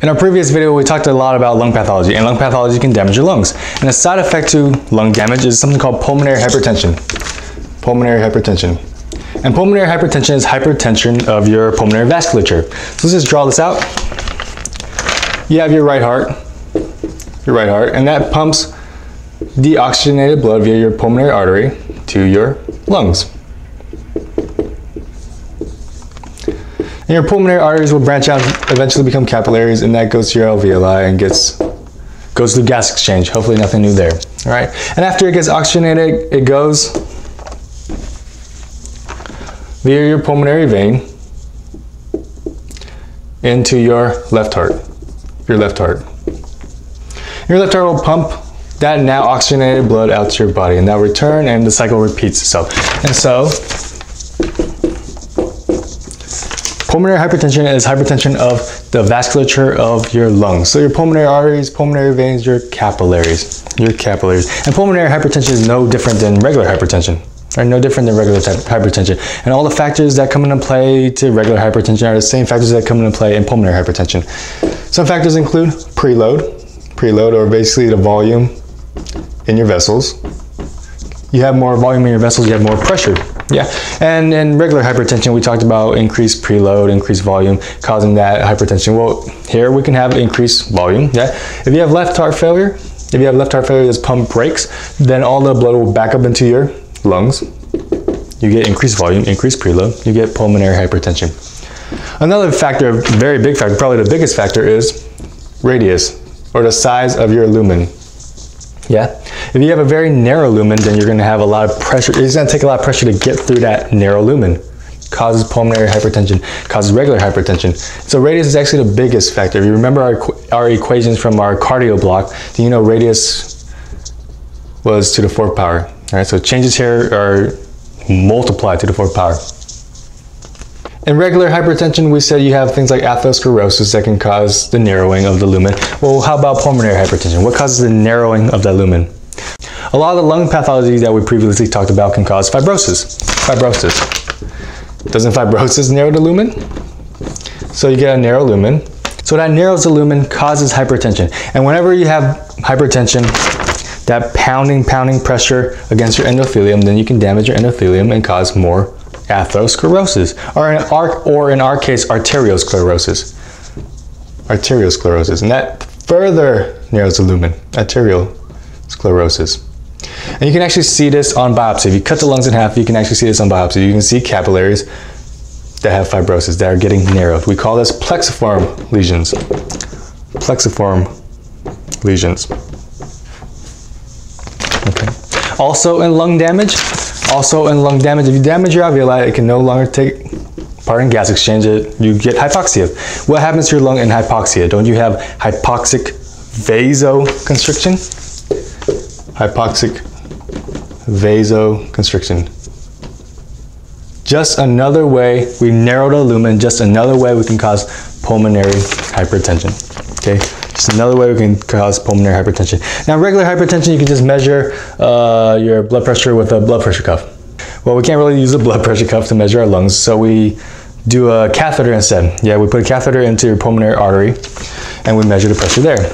In our previous video, we talked a lot about lung pathology, and lung pathology can damage your lungs. And a side effect to lung damage is something called pulmonary hypertension. Pulmonary hypertension. And pulmonary hypertension is hypertension of your pulmonary vasculature. So let's just draw this out. You have your right heart, and that pumps deoxygenated blood via your pulmonary artery to your lungs. And your pulmonary arteries will branch out and eventually become capillaries, and that goes to your alveoli and goes through gas exchange. Hopefully nothing new there. All right. And after it gets oxygenated, it goes via your pulmonary vein into your left heart. Your left heart will pump that now oxygenated blood out to your body, and that will return, and the cycle repeats itself. And so pulmonary hypertension is hypertension of the vasculature of your lungs. So your pulmonary arteries, pulmonary veins, your capillaries. And pulmonary hypertension is no different than regular hypertension. Right? No different than regular hypertension. And all the factors that come into play to regular hypertension are the same factors that come into play in pulmonary hypertension. Some factors include preload. Preload, or basically the volume in your vessels. You have more volume in your vessels, you have more pressure. Yeah, and in regular hypertension, we talked about increased preload, increased volume, causing that hypertension. Well, here we can have increased volume, yeah? If you have left heart failure, this pump breaks, then all the blood will back up into your lungs. You get increased volume, increased preload, you get pulmonary hypertension. Another factor, very big factor, probably the biggest factor, is radius, or the size of your lumen. Yeah, if you have a very narrow lumen, then you're going to have a lot of pressure. It's going to take a lot of pressure to get through that narrow lumen. Causes pulmonary hypertension, causes regular hypertension. So radius is actually the biggest factor. If you remember our equations from our cardio block, then you know radius was to the fourth power. All right, so changes here are multiplied to the fourth power. In regular hypertension, we said you have things like atherosclerosis that can cause the narrowing of the lumen. Well, how about pulmonary hypertension? What causes the narrowing of that lumen? A lot of the lung pathology that we previously talked about can cause fibrosis. Doesn't fibrosis narrow the lumen? So you get a narrow lumen. So that narrows the lumen, causes hypertension. And whenever you have hypertension, that pounding pressure against your endothelium, then you can damage your endothelium and cause more atherosclerosis, or in our case, arteriosclerosis. And that further narrows the lumen, arteriosclerosis. And you can actually see this on biopsy. If you cut the lungs in half, you can actually see this on biopsy. You can see capillaries that have fibrosis, that are getting narrowed. We call this plexiform lesions. Okay. Also in lung damage, if you damage your alveoli, it can no longer take part in gas exchange. You get hypoxia. What happens to your lung in hypoxia? Don't you have hypoxic vasoconstriction? Just another way we narrow the lumen, just another way we can cause pulmonary hypertension. Okay? It's another way we can cause pulmonary hypertension. Now, regular hypertension, you can just measure your blood pressure with a blood pressure cuff. Well, we can't really use a blood pressure cuff to measure our lungs, so we do a catheter instead. Yeah, we put a catheter into your pulmonary artery, and we measure the pressure there.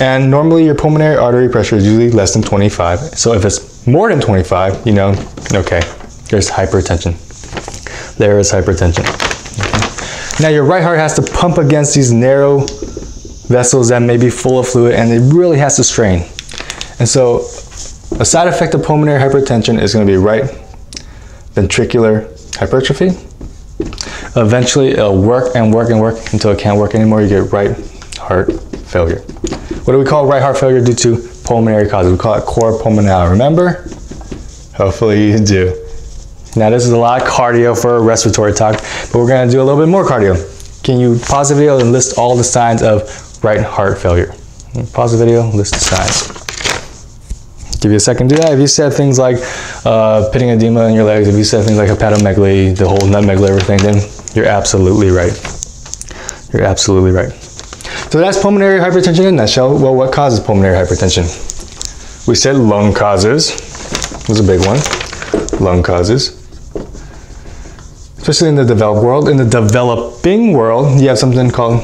And normally, your pulmonary artery pressure is usually less than 25. So if it's more than 25, you know, okay, there's hypertension. There is hypertension. Okay. Now, your right heart has to pump against these narrow vessels that may be full of fluid, and it really has to strain. And so a side effect of pulmonary hypertension is going to be right ventricular hypertrophy. Eventually it'll work until it can't work anymore. You get right heart failure. What do we call right heart failure due to pulmonary causes? We call it cor pulmonale. Remember? Hopefully you do. Now this is a lot of cardio for a respiratory talk, but we're going to do a little bit more cardio. Can you pause the video and list all the signs of right heart failure? Pause the video, list the signs. Give you a second to do that. If you said things like pitting edema in your legs, if you said things like hepatomegaly, the whole nutmegaly thing, then you're absolutely right. So that's pulmonary hypertension in a nutshell. Well, what causes pulmonary hypertension? We said lung causes. This is a big one. Lung causes. Especially in the developing world, you have something called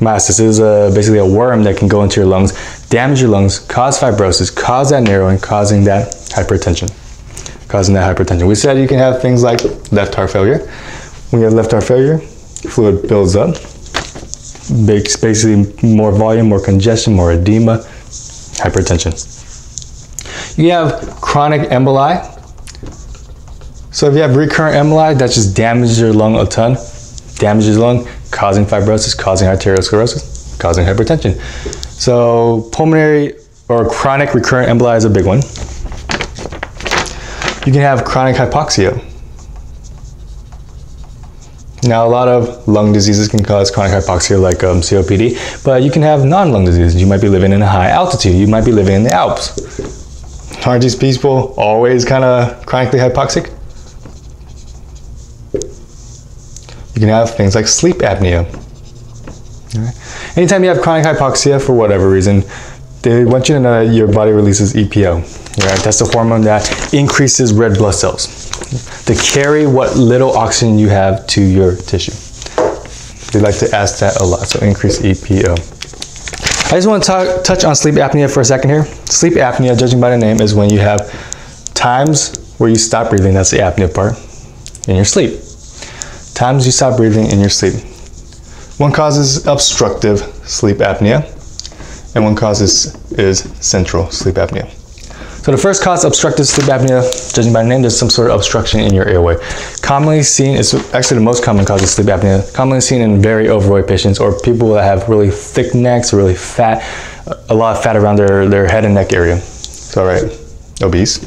mass. This is basically a worm that can go into your lungs, damage your lungs, cause fibrosis, cause that narrowing, causing that hypertension. We said you can have things like left heart failure. When you have left heart failure, fluid builds up, makes basically more volume, more congestion, more edema, hypertension. You have chronic emboli. So if you have recurrent emboli, that just damages your lung a ton, damages your lung, causing fibrosis, causing arteriosclerosis, causing hypertension. So pulmonary or chronic recurrent emboli is a big one. You can have chronic hypoxia. Now, a lot of lung diseases can cause chronic hypoxia, like COPD, but you can have non-lung diseases. You might be living in a high altitude. You might be living in the Alps. Aren't these people always kind of chronically hypoxic? You can have things like sleep apnea. All right. Anytime you have chronic hypoxia, for whatever reason, they want you to know that your body releases EPO. Right? That's the hormone that increases red blood cells to carry what little oxygen you have to your tissue. They like to ask that a lot, so increase EPO. I just want to touch on sleep apnea for a second here. Sleep apnea, judging by the name, is when you have times where you stop breathing, that's the apnea part, in your sleep. Times you stop breathing in your sleep. One causes obstructive sleep apnea, and one cause is central sleep apnea. So the first cause, obstructive sleep apnea, judging by the name, there's some sort of obstruction in your airway. Commonly seen, it's actually the most common cause of sleep apnea, commonly seen in very overweight patients or people that have really thick necks, really fat, a lot of fat around their head and neck area. So right, obese.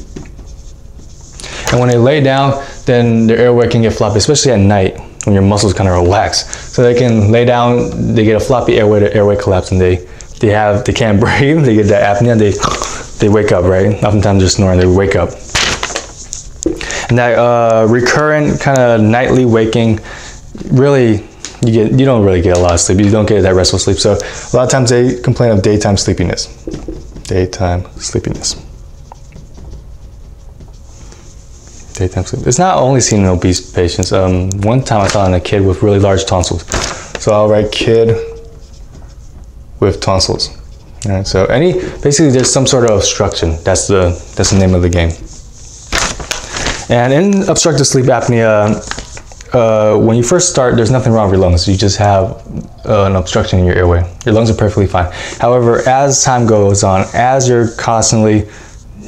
And when they lay down, then their airway can get floppy, especially at night when your muscles kind of relax. So they can lay down, they get a floppy airway, the airway collapse, and they can't breathe, they get that apnea, they wake up, right? Oftentimes they're snoring, they wake up. And that recurrent kind of nightly waking, really, you don't really get a lot of sleep, you don't get that restful sleep. So a lot of times they complain of daytime sleepiness. It's not only seen in obese patients. One time I saw in a kid with really large tonsils. So I'll write kid with tonsils. All right, so basically there's some sort of obstruction. That's the name of the game. And in obstructive sleep apnea, when you first start, there's nothing wrong with your lungs. You just have an obstruction in your airway. Your lungs are perfectly fine. However, as time goes on, as you're constantly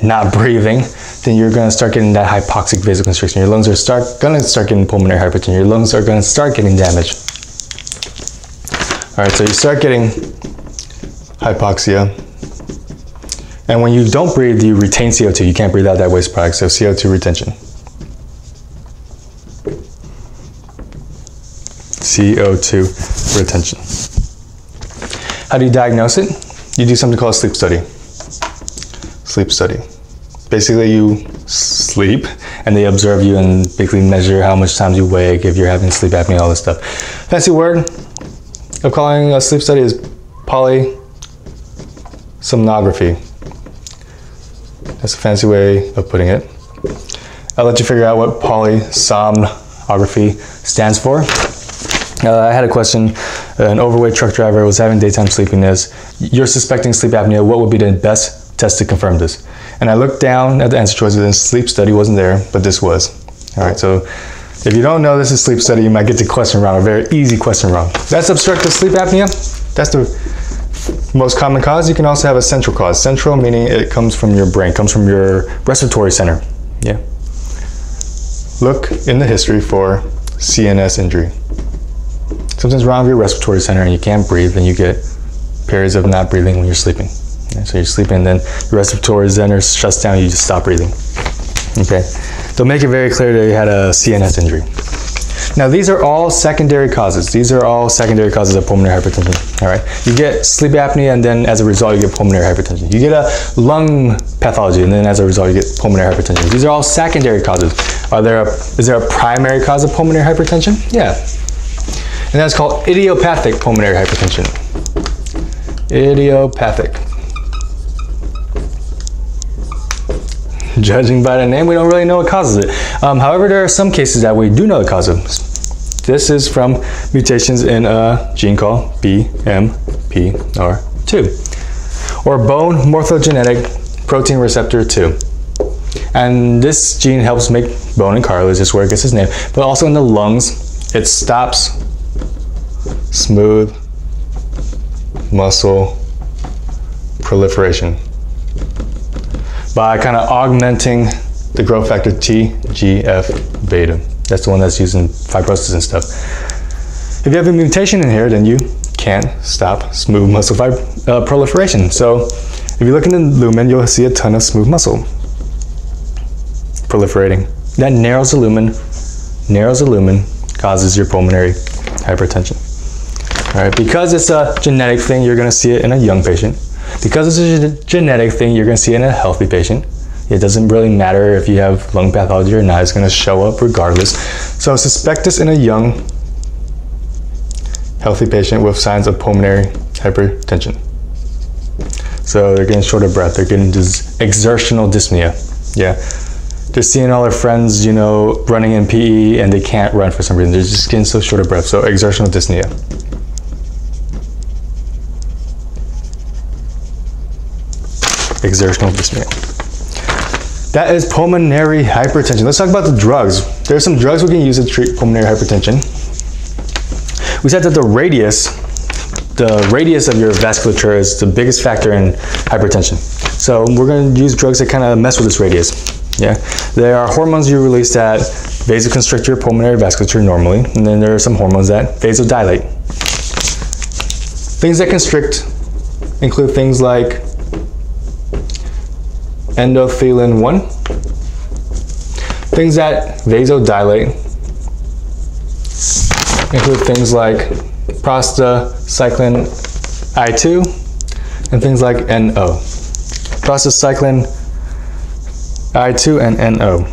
not breathing, then you're going to start getting that hypoxic vasoconstriction. Your lungs are going to start getting pulmonary hypertension. Your lungs are going to start getting damaged. All right, so you start getting hypoxia, and when you don't breathe, you retain CO2. You can't breathe out that waste product, so CO2 retention. How do you diagnose it? You do something called a sleep study. Basically, you sleep, and they observe you and basically measure how much time you wake, if you're having sleep apnea, all this stuff. Fancy word of calling a sleep study is polysomnography. That's a fancy way of putting it. I'll let you figure out what polysomnography stands for. I had a question. An overweight truck driver was having daytime sleepiness. You're suspecting sleep apnea. What would be the best test to confirm this? And I looked down at the answer choices, and sleep study wasn't there, but this was. All right, so if you don't know this is sleep study, you might get the question wrong, a very easy question wrong. That's obstructive sleep apnea. That's the most common cause. You can also have a central cause. Central meaning it comes from your brain, comes from your respiratory center. Yeah. Look in the history for CNS injury. Something's wrong with your respiratory center and you can't breathe, and you get periods of not breathing when you're sleeping. Yeah, so you're sleeping, and then your respiratory center shuts down, you just stop breathing. Okay. So make it very clear that you had a CNS injury. Now, these are all secondary causes. These are all secondary causes of pulmonary hypertension. All right. You get sleep apnea, and then as a result, you get pulmonary hypertension. You get a lung pathology, and then as a result, you get pulmonary hypertension. These are all secondary causes. Is there a primary cause of pulmonary hypertension? Yeah. And that's called idiopathic pulmonary hypertension. Idiopathic. Judging by the name, we don't really know what causes it. However, there are some cases that we do know the cause of. This is from mutations in a gene called BMPR2, or bone morphogenetic protein receptor 2. And this gene helps make bone and cartilage, is where it gets its name. But also in the lungs, it stops smooth muscle proliferation by kind of augmenting the growth factor TGF-beta. That's the one that's used in fibrosis and stuff. If you have a mutation in here, then you can't stop smooth muscle proliferation. So if you look in the lumen, you'll see a ton of smooth muscle proliferating. That narrows the lumen, causes your pulmonary hypertension. All right, because it's a genetic thing, you're gonna see it in a young patient. Because it's a genetic thing, you're gonna see it in a healthy patient. It doesn't really matter if you have lung pathology or not, it's gonna show up regardless. So suspect this in a young, healthy patient with signs of pulmonary hypertension. So they're getting short of breath, they're getting exertional dyspnea, yeah. They're seeing all their friends, you know, running in PE and they can't run for some reason. They're just getting so short of breath, so exertional dyspnea. Exertional dyspnea. That is pulmonary hypertension. Let's talk about the drugs. There's some drugs we can use to treat pulmonary hypertension. We said that the radius of your vasculature is the biggest factor in hypertension. So we're gonna use drugs that kind of mess with this radius. Yeah, there are hormones you release that vasoconstrict your pulmonary vasculature normally, and then there are some hormones that vasodilate. Things that constrict include things like endothelin-1, things that vasodilate include things like prostacyclin I2 and things like NO. Prostacyclin I2 and NO.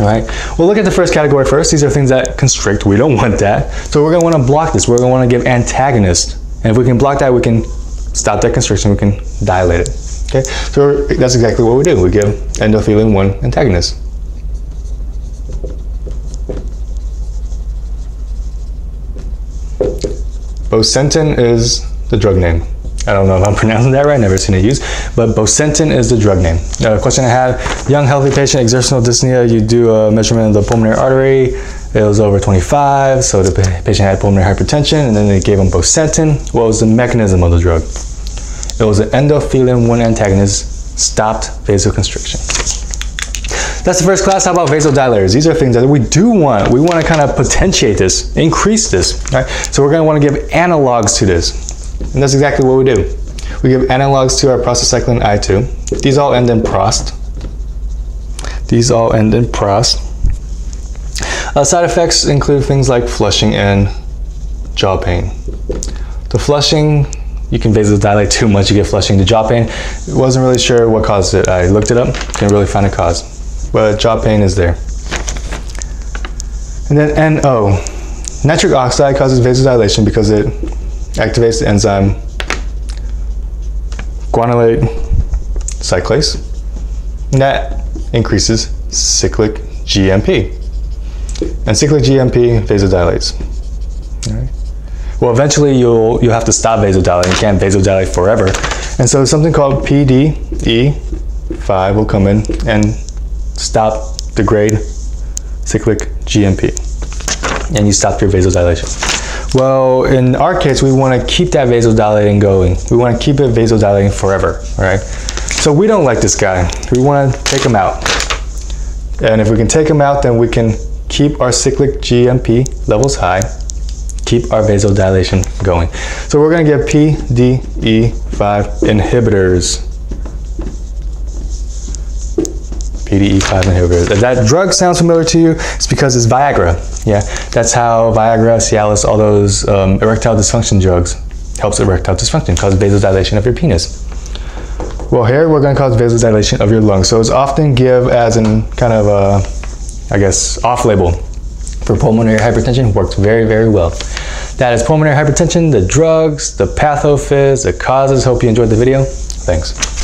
All right, we'll look at the first category first. These are things that constrict. We don't want that. So we're going to want to block this. We're going to want to give antagonist. And if we can block that, we can stop that constriction. We can dilate it. Okay, so that's exactly what we do. We give endothelin-1 antagonist. Bosentan is the drug name. I don't know if I'm pronouncing that right, never seen it used, but Bosentan is the drug name. Question I had, young healthy patient, exertional dyspnea, you do a measurement of the pulmonary artery, it was over 25, so the patient had pulmonary hypertension, and then they gave them Bosentan. What was the mechanism of the drug? It was an endothelin-1 antagonist, stopped vasoconstriction. That's the first class. How about vasodilators? These are things that we do want. We want to kind of potentiate this, increase this, right? So we're going to want to give analogs to this. And that's exactly what we do. We give analogs to our prostacyclin I2. These all end in prost. These all end in prost. Side effects include things like flushing and jaw pain. The flushing, you can vasodilate too much, you get flushing. The jaw pain, wasn't really sure what caused it. I looked it up, couldn't really find a cause. But jaw pain is there. And then NO. Nitric oxide causes vasodilation because it activates the enzyme guanylate cyclase, and that increases cyclic GMP. And cyclic GMP vasodilates. All right. Well, eventually you'll have to stop vasodilating. You can't vasodilate forever. And so something called PDE5 will come in and stop, degrade cyclic GMP, and you stop your vasodilation. Well, in our case, we want to keep that vasodilating going. We want to keep it vasodilating forever, all right? So we don't like this guy. We want to take him out. And if we can take him out, then we can keep our cyclic GMP levels high, keep our vasodilation going. So we're going to give PDE5 inhibitors. PDE5 inhibitors. If that drug sounds familiar to you, it's because it's Viagra. Yeah, that's how Viagra, Cialis, all those erectile dysfunction drugs helps erectile dysfunction, cause vasodilation of your penis. Well, here we're going to cause vasodilation of your lungs. So it's often give as in kind of a, I guess, off-label for pulmonary hypertension. Works very, very well. That is pulmonary hypertension, the drugs, the pathophys, the causes. Hope you enjoyed the video. Thanks.